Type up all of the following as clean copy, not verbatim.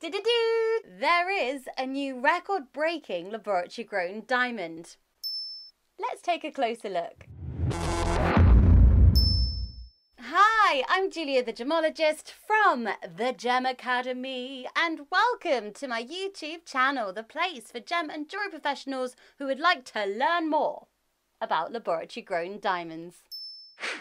There is a new record-breaking laboratory-grown diamond. Let's take a closer look. Hi, I'm Julia the Gemologist from the Gem Academy, and welcome to my YouTube channel, the place for gem and jewellery professionals who would like to learn more about laboratory-grown diamonds.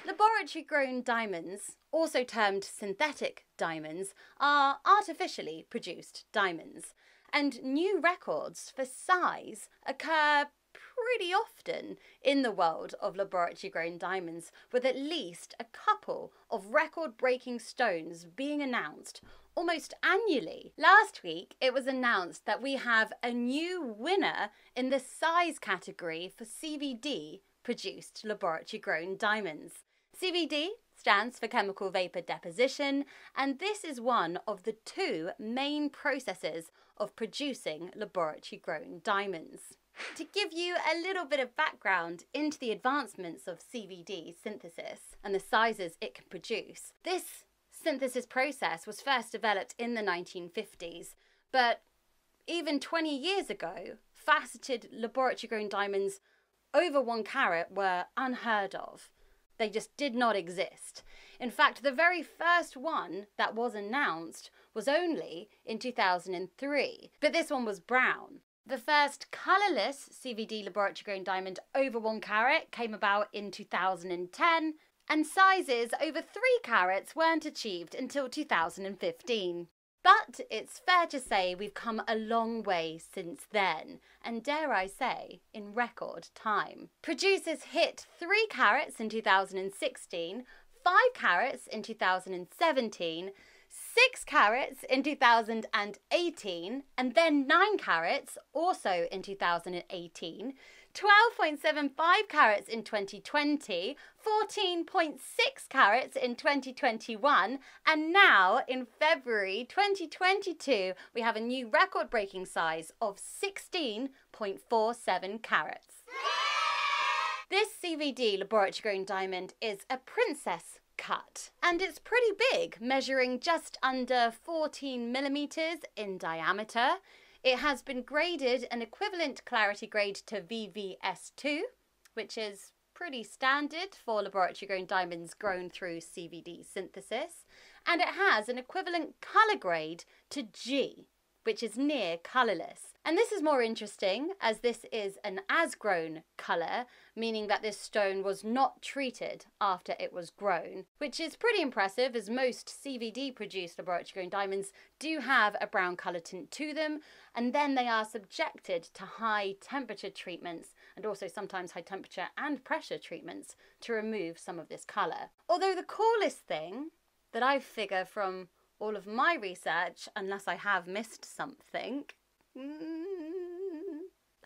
Laboratory-grown diamonds, also termed synthetic diamonds, are artificially produced diamonds, and new records for size occur pretty often in the world of laboratory-grown diamonds, with at least a couple of record-breaking stones being announced almost annually. Last week, it was announced that we have a new winner in the size category for CVD produced laboratory-grown diamonds. CVD stands for chemical vapor deposition, and this is one of the two main processes of producing laboratory-grown diamonds. To give you a little bit of background into the advancements of CVD synthesis and the sizes it can produce, this synthesis process was first developed in the 1950s, but even 20 years ago, faceted laboratory-grown diamonds over 1 carat were unheard of. They just did not exist. In fact, the very first one that was announced was only in 2003, but this one was brown. The first colourless CVD laboratory-grown diamond over 1 carat came about in 2010, and sizes over 3 carats weren't achieved until 2015. But it's fair to say we've come a long way since then, and dare I say, in record time. Producers hit 3 carats in 2016, 5 carats in 2017, 6 carats in 2018, and then 9 carats also in 2018, 12.75 carats in 2020, 14.6 carats in 2021, and now in February 2022 we have a new record-breaking size of 16.47 carats. This CVD laboratory-grown diamond is a princess cut, and it's pretty big, measuring just under 14 millimeters in diameter. It has been graded an equivalent clarity grade to VVS2, which is pretty standard for laboratory-grown diamonds grown through CVD synthesis, and it has an equivalent color grade to G, which is near colourless. And this is more interesting, as this is an as-grown colour, meaning that this stone was not treated after it was grown, which is pretty impressive, as most CVD-produced laboratory-grown diamonds do have a brown colour tint to them, and then they are subjected to high-temperature treatments, and also sometimes high-temperature and pressure treatments, to remove some of this colour. Although the coolest thing that I figure from all of my research, unless I have missed something,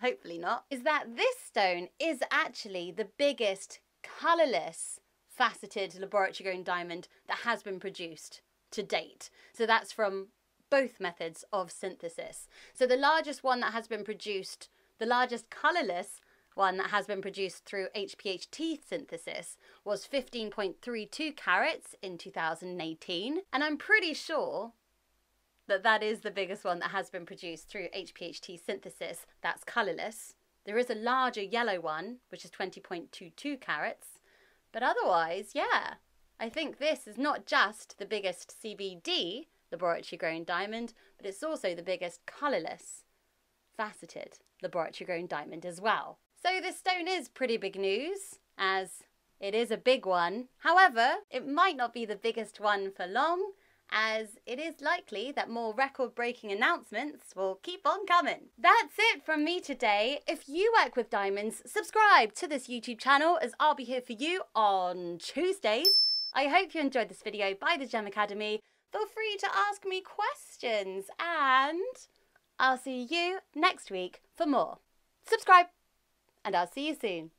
hopefully not, is that this stone is actually the biggest colourless faceted laboratory-grown diamond that has been produced to date. So that's from both methods of synthesis. So the largest one that has been produced, the largest colourless one that has been produced through HPHT synthesis was 15.32 carats in 2018, and I'm pretty sure that that is the biggest one that has been produced through HPHT synthesis that's colourless. There is a larger yellow one, which is 20.22 carats, but otherwise, yeah, I think this is not just the biggest CVD laboratory-grown diamond, but it's also the biggest colourless faceted laboratory-grown diamond as well. So this stone is pretty big news, as it is a big one. However, it might not be the biggest one for long, as it is likely that more record-breaking announcements will keep on coming. That's it from me today. If you work with diamonds, subscribe to this YouTube channel, as I'll be here for you on Tuesdays. I hope you enjoyed this video by the Gem Academy. Feel free to ask me questions, and I'll see you next week for more. Subscribe! And I'll see you soon.